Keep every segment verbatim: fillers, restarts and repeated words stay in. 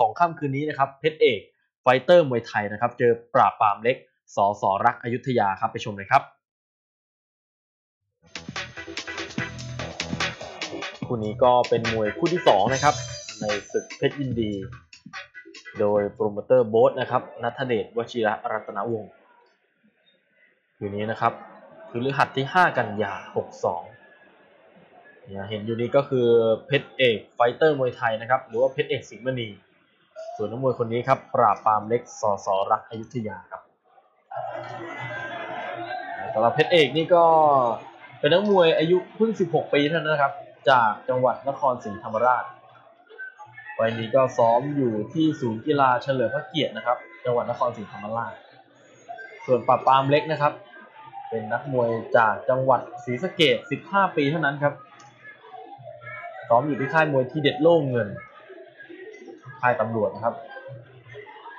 ของค่ำคืนนี้นะครับเพชรเอกไฟเตอร์มวยไทยนะครับเจอปราบปรามเล็กสสรักอยุธยาครับไปชมเลยครับคู่นี้ก็เป็นมวยคู่ที่สองนะครับในศึกเพชรยินดีโดยโปรโมเตอร์โบ๊ทนะครับณัฐเดชวชิระรัตนวงศ์อยู่นี้นะครับพฤหัสที่ห้ากันยาหกสองเนี่ยเห็นอยู่นี้ก็คือเพชรเอกไฟเตอร์มวยไทยนะครับหรือว่าเพชรเอกสิงห์มณีส่วนนักมวยคนนี้ครับปราบปรามเล็กสสรักอยุธยาครับสำหรับเพชรเอกนี่ก็เป็นนักมวยอายุเพิ่งสิบหกปีเท่านั้นนะครับจากจังหวัดนครศรีธรรมราชวัยนี้ก็ซ้อมอยู่ที่ศูนย์กีฬาเฉลิมพระเกียรตินะครับจังหวัดนครศรีธรรมราชส่วนปราบปรามเล็กนะครับเป็นนักมวยจากจังหวัดศรีสะเกษสิบห้าปีเท่านั้นครับซ้อมอยู่ที่ค่ายมวยทีเด็ดโล่งเงินค่ายตำรวจนะครับ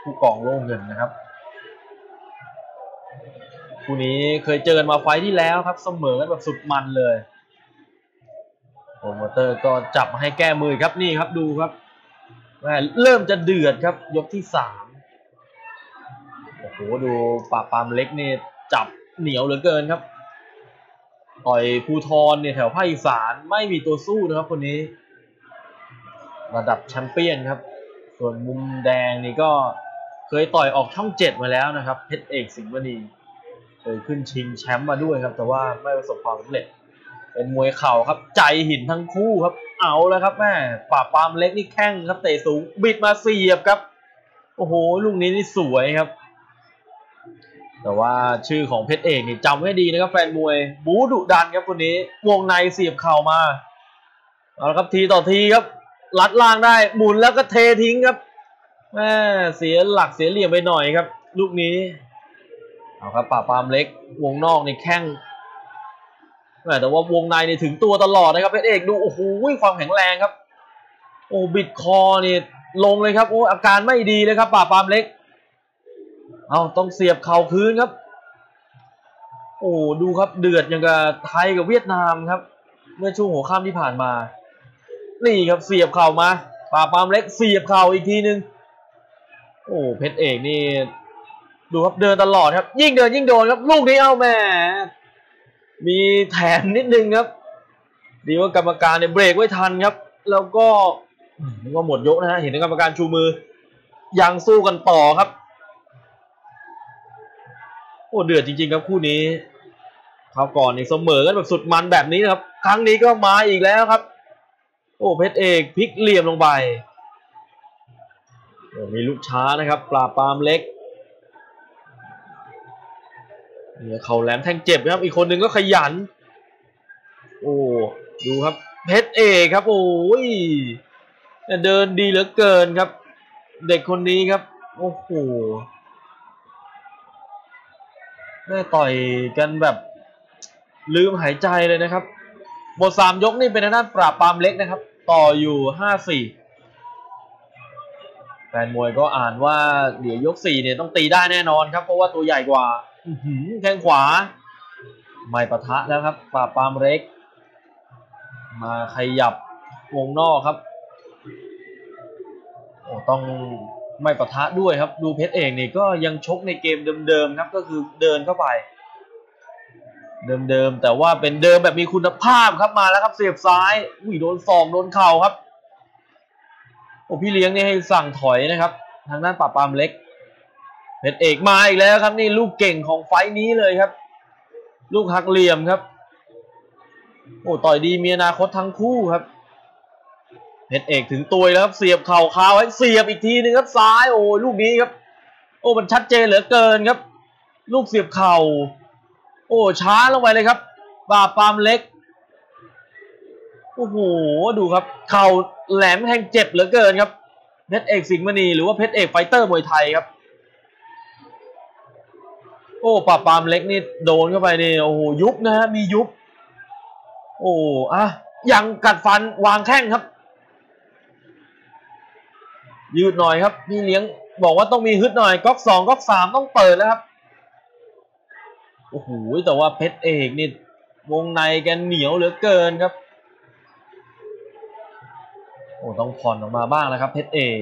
ผู้กองโล่งเงินนะครับคู่นี้เคยเจอกันมาไฟที่แล้วครับเสมอกันแบบสุดมันเลยโปรโมเตอร์ก็จับมาให้แก้มือครับนี่ครับดูครับเริ่มจะเดือดครับยกที่สามโอ้โหดูปราบปรามเล็กนี่จับเหนียวเหลือเกินครับต่อยภูธรเนี่ยแถวภาคอีสานไม่มีตัวสู้นะครับคนนี้ระดับแชมเปี้ยนครับส่วนมุมแดงนี่ก็เคยต่อยออกช่องเจ็ดมาแล้วนะครับเพชรเอกสิงห์มณีเคยขึ้นชิงแชมป์มาด้วยครับแต่ว่าไม่ประสบความสำเร็จเป็นมวยเข่าครับใจหินทั้งคู่ครับเอาแล้วครับแม่ปราบปรามเล็กนี่แข้งครับเตะสูงบิดมาเสียบครับโอ้โหลูกนี้นี่สวยครับแต่ว่าชื่อของเพชรเอกนี่จำให้ดีนะครับแฟนมวยบูดุดันครับคนนี้วงในเสียบเข่ามาเอาละครับทีต่อทีครับลัดล่างได้หมุนแล้วก็เททิ้งครับแม่เสียหลักเสียเหลี่ยมไปหน่อยครับลูกนี้เอาครับปราบปรามเล็กวงนอกนี่แข้งแต่ว่าวงในนี่ถึงตัวตลอดนะครับเพชรเอกดูโอ้โหความแข็งแรงครับโอ้บิดคอนี่ลงเลยครับโอ้อาการไม่ดีเลยครับปราบปรามเล็กเอาต้องเสียบเข่าคืนครับโอ้ดูครับเดือดอย่างกับไทยกับเวียดนามครับเมื่อช่วงหัวค่ำที่ผ่านมานี่ครับเสียบเข่ามาปราบปรามเล็กเสียบเข่าอีกทีนึงโอ้เพชรเอกนี่ดูครับเดินตลอดครับยิ่งเดินยิ่งโดนครับลูกนี้เอาแม่มีแถมนิดนึงครับดีว่ากรรมการเนี่ยเบรกไว้ทันครับแล้วก็นี่ก็หมดยกนะฮะเห็นกรรมการชูมือยังสู้กันต่อครับโอ้เดือดจริงๆครับคู่นี้คราวก่อนเนี่ยเสมอกันแบบสุดมันแบบนี้นะครับครั้งนี้ก็มาอีกแล้วครับโอ้เพชรเอกพลิกเหลี่ยมลงไปมีลูกช้านะครับปราบปรามเล็กเนี่ยเขาแหลมแทงเจ็บนะครับอีกคนหนึ่งก็ขยันโอ้ดูครับเพชรเอกครับโอ้ยเดินดีเหลือเกินครับเด็กคนนี้ครับโอ้โหแม่ต่อยกันแบบลืมหายใจเลยนะครับบทสามยกนี่เป็นทางด้านปราบปรามเล็กนะครับต่ออยู่ห้าสี่แฟนมวยก็อ่านว่าเดี๋ยวยกสี่เนี่ยต้องตีได้แน่นอนครับเพราะว่าตัวใหญ่กว่าแข้งขวาไม่ปะทะแล้วครับปราบปรามเล็กมาขยับวงนอกครับโอ้ต้องไม่ปะทะด้วยครับดูเพชรเอกนี่ก็ยังชกในเกมเดิมๆครับก็คือเดินเข้าไปเดิมๆแต่ว่าเป็นเดิมแบบมีคุณภาพครับมาแล้วครับเสียบซ้ายอุ้ยโดนศอกโดนเข่าครับโอ้พี่เลี้ยงนี่ให้สั่งถอยนะครับทางด้านปราบปรามเล็กเพชรเอกมาอีกแล้วครับนี่ลูกเก่งของไฟนี้เลยครับลูกหักเหลี่ยมครับโอ้ต่อยดีมีอนาคตทั้งคู่ครับเพชรเอกถึงตัวแล้วครับเสียบเข่าคาไว้เสียบอีกทีนึงครับซ้ายโอ้ลูกนี้ครับโอ้มันชัดเจนเหลือเกินครับลูกเสียบเข่าโอ้ช้าลงไปเลยครับปราบปรามเล็กโอ้โหดูครับเข่าแหลมแทงเจ็บเหลือเกินครับเพชรเอกสิงห์มณีหรือว่าเพชรเอกไฟเตอร์มวยไทยครับโอ้ปราบปรามเล็กนี่โดนเข้าไปนี่โอ้โหยุบนะฮะมียุบโอ้อะยังกัดฟันวางแข้งครับยืดหน่อยครับพี่เลี้ยงบอกว่าต้องมีฮึดหน่อยก๊อกสองก๊อกสามต้องเปิดแล้วครับโอ้โหแต่ว่าเพชรเอกนี่วงในแกเหนียวเหลือเกินครับโอ้ต้องผ่อนออกมาบ้างแล้วครับเพชรเอก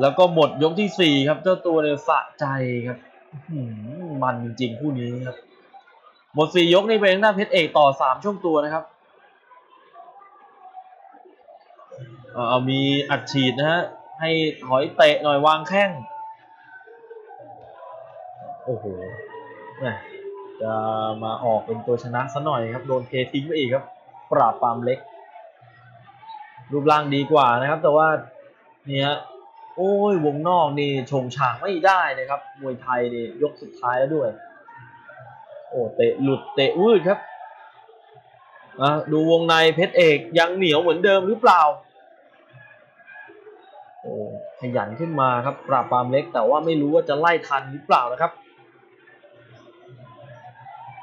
แล้วก็หมดยกที่สี่ครับเจ้าตัวเนี่ยสะใจครับมันจริงๆคู่นี้ครับหมดสี่ยกนี่เป็นหน้าเพชรเอกต่อสามช่วงตัวนะครับเอามีอัดฉีดนะฮะให้ถอยเตะหน่อยวางแข้งโอ้โหเนี่ยจะมาออกเป็นตัวชนะซะหน่อยครับโดนเททิ้งไปอีกครับปราบปรามเล็กรูปร่างดีกว่านะครับแต่ว่าเนี่ยโอ้ยวงนอกนี่ชงฉากไม่ได้นะครับมวยไทยนี่ยกสุดท้ายแล้วด้วยโอ้เตะหลุดเตะวืดครับอ่ะดูวงในเพชรเอกยังเหนียวเหมือนเดิมหรือเปล่าโอ้ขยันขึ้นมาครับปราบปรามเล็กแต่ว่าไม่รู้ว่าจะไล่ทันหรือเปล่านะครับ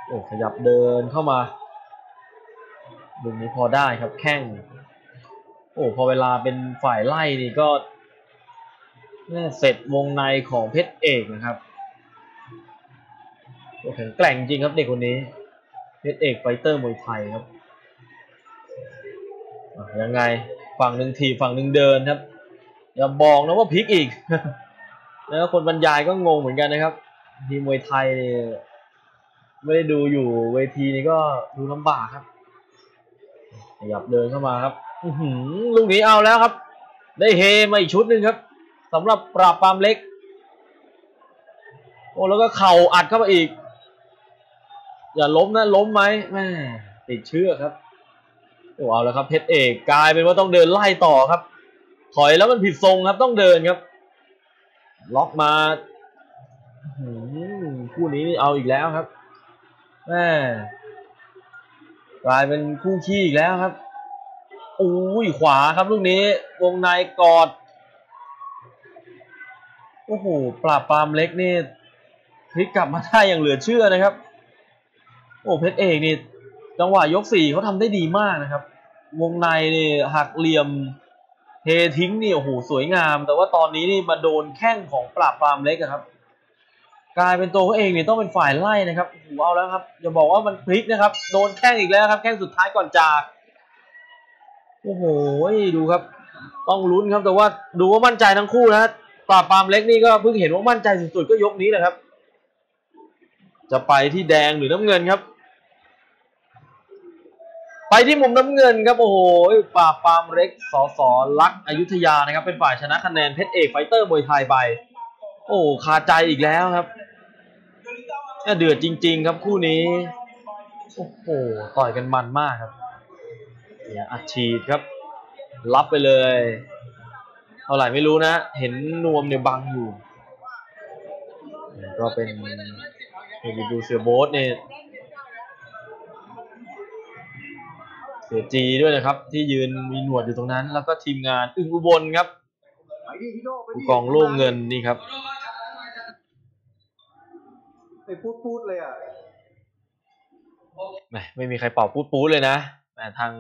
โอ้ขยับเดินเข้ามาดูนี้พอได้ครับแข้งโอ้พอเวลาเป็นฝ่ายไล่นี่ก็เสร็จวงในของเพชรเอกนะครับโอ้แข็งแกร่งจริงครับเด็กคนนี้เพชรเอกไฟเตอร์มวยไทยครับยังไงฝั่งหนึ่งทีฝั่งหนึ่งเดินครับอย่าบอกนะว่าพลิกอีกแล้วคนบรรยายก็งงเหมือนกันนะครับทีมวยไทยนี่ไม่ได้ดูอยู่เวทีนี้ก็ดูลำบากครับขยับเดินเข้ามาครับลูกนี้เอาแล้วครับได้เฮมาอีกชุดหนึ่งครับสำหรับปราบปรามเล็กโอ้แล้วก็เข่าอัดเข้าไปอีกอย่าล้มนะล้มไหมแม่ติดเชือกครับโอ้เอาแล้วครับเพชรเอกกลายเป็นว่าต้องเดินไล่ต่อครับถอยแล้วมันผิดทรงครับต้องเดินครับล็อกมาคู่นี้เอาอีกแล้วครับแม่กลายเป็นคู่ขี้อีกแล้วครับอุ้ยขวาครับลูกนี้วงในกอดโอ้โหปราบปรามเล็กนี่พลิกกลับมาได้อย่างเหลือเชื่อนะครับโอ้เพชรเอกนี่จังหวะยกสี่เขาทำได้ดีมากนะครับวงในนี่หักเหลี่ยมเททิ้งนี่โอ้โหสวยงามแต่ว่าตอนนี้นี่มาโดนแข้งของปราบปรามเล็กครับกลายเป็นตัวเขาเองนี่ต้องเป็นฝ่ายไล่นะครับโอ้โหเอาแล้วครับอย่าบอกว่ามันพลิกนะครับโดนแข้งอีกแล้วครับแข้งสุดท้ายก่อนจากโอ้โหดูครับต้องลุ้นครับแต่ว่าดูว่ามั่นใจทั้งคู่นะปราบปรามเล็กนี่ก็เพิ่งเห็นว่ามั่นใจสุดๆก็ยกนี้แหละครับจะไปที่แดงหรือน้ำเงินครับไปที่มุมน้ำเงินครับโอ้โหปราบปรามเล็กสสลักษ์อยุธยานะครับเป็นฝ่ายชนะคะแนนเพชรเอกไฟเตอร์มวยไทยไปโอ้คาใจอีกแล้วครับเดือดจริงๆครับคู่นี้โอ้โหต่อยกันมันมากครับเนี่ยอัดฉีดครับรับไปเลยเท่าไหร่ไม่รู้นะเห็นนวมเนี่ยบังอยู่ก็เป็นดูเสือโบ๊ทเนี่ยเสือจีด้วยนะครับที่ยืนมีหนวดอยู่ตรงนั้นแล้วก็ทีมงานอึ้งอุบลครับผู้กองโล่งเงินนี่ครับไปพูดพูดเลยอ่ะไม่มีใครเป่าพูดปู๊ดเลยนะทาง